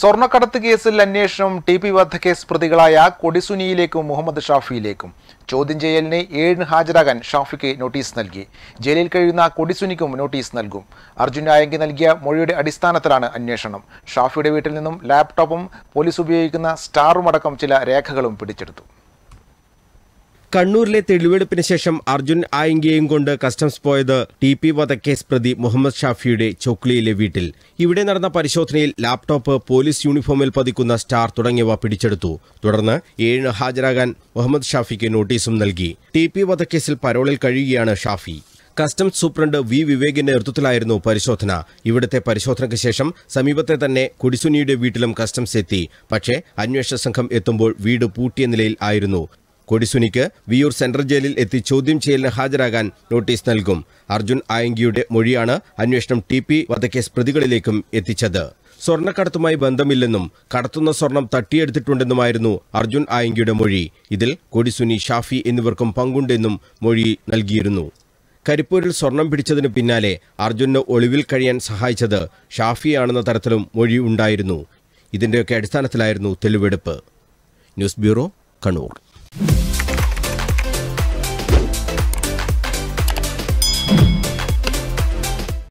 സ്വർണ്ണക്കടത്ത് കേസിൽ അന്വേഷണം ടി പി വധക്കേസ് പ്രതികളായ കൊടിസുനിയിലേക്കും മുഹമ്മദ് ഷാഫിയിലേക്കും ചോദ്യം ചെയ്യലിന് 7 ഹാജരാകാൻ ഷാഫിക്ക് നോട്ടീസ് നൽകി. ജയിലിൽ കഴിയുന്ന കൊടിസുനിക്കും നോട്ടീസ് നൽകും. അർജുൻ ആയങ്കിയിൽ നൽകിയ മൊഴിയുടെ അടിസ്ഥാനത്തിലാണ് അന്വേഷണം. ഷാഫിയുടെ വീട്ടിൽ നിന്നും ലാപ്ടോപ്പും പോലീസ് ഉപയോഗിക്കുന്ന സ്റ്റാറുമടക്കം ചില രേഖകളും പിടിച്ചെടുത്തു. കണ്ണൂരിലെ തെളിവെടുപ്പിന് ശേഷം അർജുൻ ആയങ്കിയെയും കൊണ്ട് കസ്റ്റംസ് പോയത് ടി പി വധക്കേസ് പ്രതി മുഹമ്മദ് ഷാഫിയുടെ ചൊക്ലിയിലെ വീട്ടിൽ. ഇവിടെ നടന്ന പരിശോധനയിൽ ലാപ്ടോപ്പ്, പോലീസ് യൂണിഫോമിൽ പതിക്കുന്ന സ്റ്റാർ തുടങ്ങിയവ പിടിച്ചെടുത്തു. തുടർന്ന് 7 ഹാജരാകാൻ മുഹമ്മദ് ഷാഫിക്ക് നോട്ടീസും നൽകി. ടി പി വധക്കേസിൽ പരോളിൽ കഴിയുകയാണ് ഷാഫി. കസ്റ്റംസ് സൂപ്രണ്ട് വി വിവേകിന്റെ നേതൃത്വത്തിലായിരുന്നു പരിശോധന. ഇവിടുത്തെ പരിശോധനയ്ക്ക് ശേഷം സമീപത്തെ തന്നെ കൊടിസുനിയുടെ വീട്ടിലും കസ്റ്റംസ് എത്തി. പക്ഷേ അന്വേഷണ സംഘം എത്തുമ്പോൾ വീട് പൂട്ടിയ നിലയിൽ ആയിരുന്നു. കൊടിസുനിക്ക് വിയൂർ സെൻട്രൽ ജയിലിൽ എത്തി ചോദ്യം ചെയ്യലിന് ഹാജരാകാൻ നോട്ടീസ് നൽകും. അർജുൻ ആയങ്കിയുടെ മൊഴിയാണ് അന്വേഷണം ടി പി വധക്കേസ് പ്രതികളിലേക്കും എത്തിച്ചത്. സ്വർണ്ണക്കടത്തുമായി ബന്ധമില്ലെന്നും കടത്തുന്ന സ്വർണം തട്ടിയെടുത്തിട്ടുണ്ടെന്നുമായിരുന്നു അർജുൻ ആയങ്കിയുടെ മൊഴി. ഇതിൽ കൊടിസുനി, ഷാഫി എന്നിവർക്കും പങ്കുണ്ടെന്നും മൊഴി നൽകിയിരുന്നു. കരിപ്പൂരിൽ സ്വർണം പിടിച്ചതിന് പിന്നാലെ അർജുന് ഒളിവിൽ കഴിയാൻ സഹായിച്ചത് ഷാഫിയാണെന്ന തരത്തിലും മൊഴി ഉണ്ടായിരുന്നു. ഇതിന്റെയൊക്കെ അടിസ്ഥാനത്തിലായിരുന്നു തെളിവെടുപ്പ്. News bureau, Kannur.